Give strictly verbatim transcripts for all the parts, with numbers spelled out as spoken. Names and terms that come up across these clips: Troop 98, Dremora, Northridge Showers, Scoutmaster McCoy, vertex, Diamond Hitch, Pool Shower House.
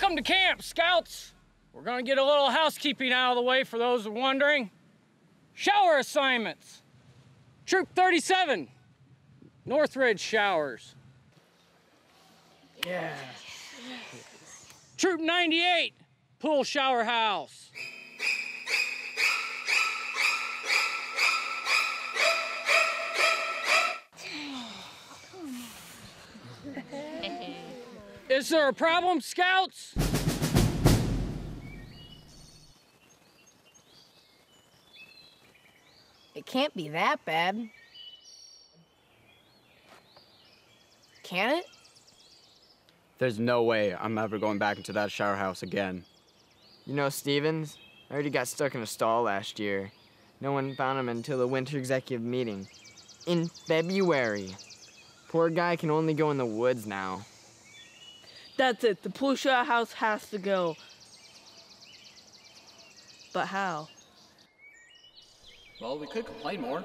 Welcome to camp, Scouts. We're gonna get a little housekeeping out of the way for those who are wondering. Shower assignments. Troop thirty-seven, Northridge Showers. Yes. Yes. Troop ninety-eight, Pool Shower House. Is there a problem, Scouts? It can't be that bad. Can it? There's no way I'm ever going back into that shower house again. You know, Stevens, I already got stuck in a stall last year. No one found him until the winter executive meeting in February. Poor guy can only go in the woods now. That's it. The Pool Shower House has to go. But how? Well, we could complain more.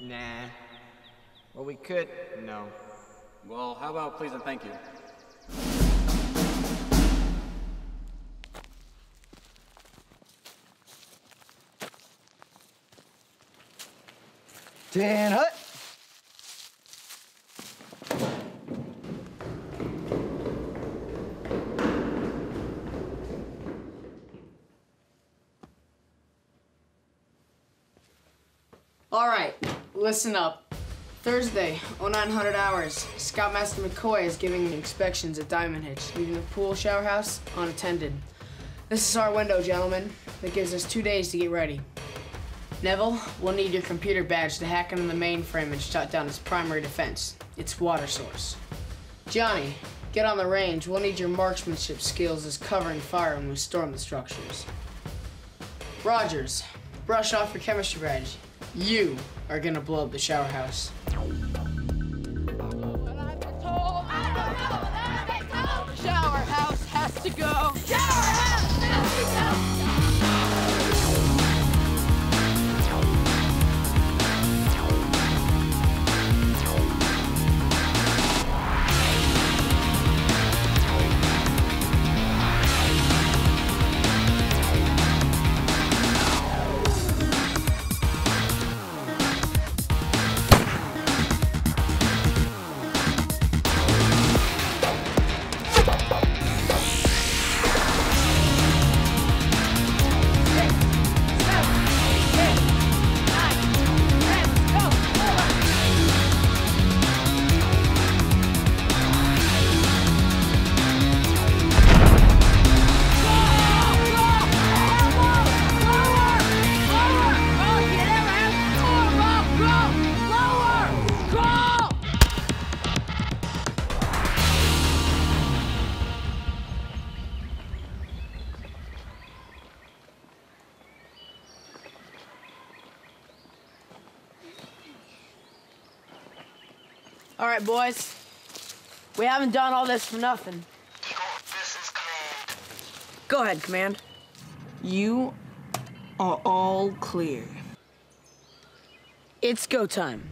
Nah. Well, we could. No. Well, how about please and thank you? Dan Hut. All right, listen up. Thursday, oh nine hundred hours, Scoutmaster McCoy is giving inspections at Diamond Hitch, leaving the Pool Shower House unattended. This is our window, gentlemen. That gives us two days to get ready. Neville, we'll need your computer badge to hack into the mainframe and shut down its primary defense, its water source. Johnny, get on the range. We'll need your marksmanship skills as cover and fire when we storm the structures. Rogers, brush off your chemistry badge. You are gonna blow up the shower house. The shower house has to go. Shower house has to go. All right, boys. We haven't done all this for nothing. This is Command. Go ahead, Command. You are all clear. It's go time.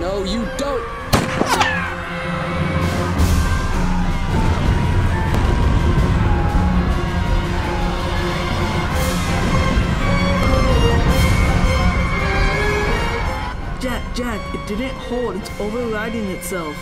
No, you don't! Jack, Jack, it didn't hold. It's overriding itself.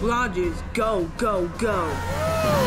Rogers, go, go, go. Woo!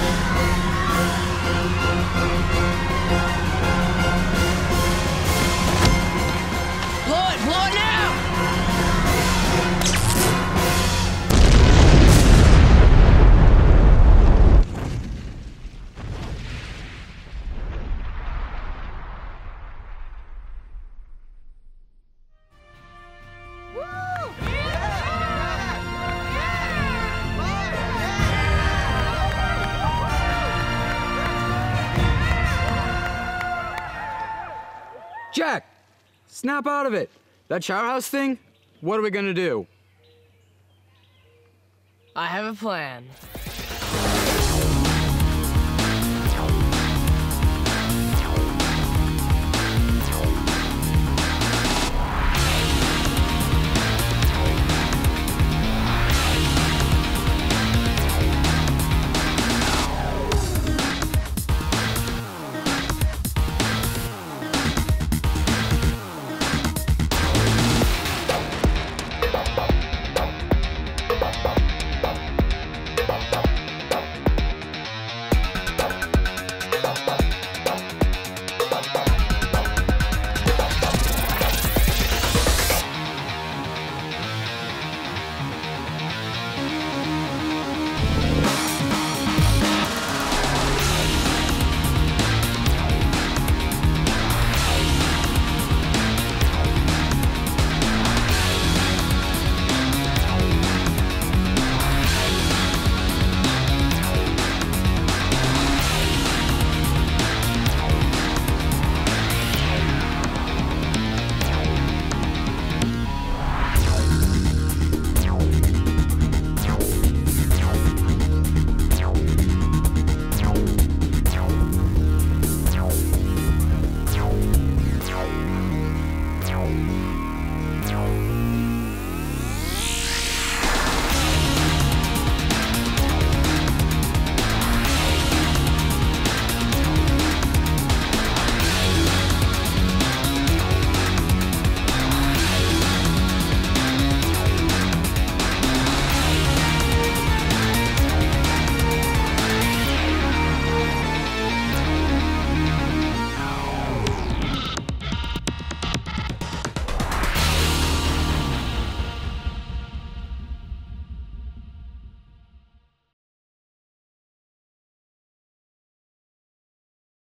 Jack, snap out of it. That shower house thing, what are we gonna do? I have a plan.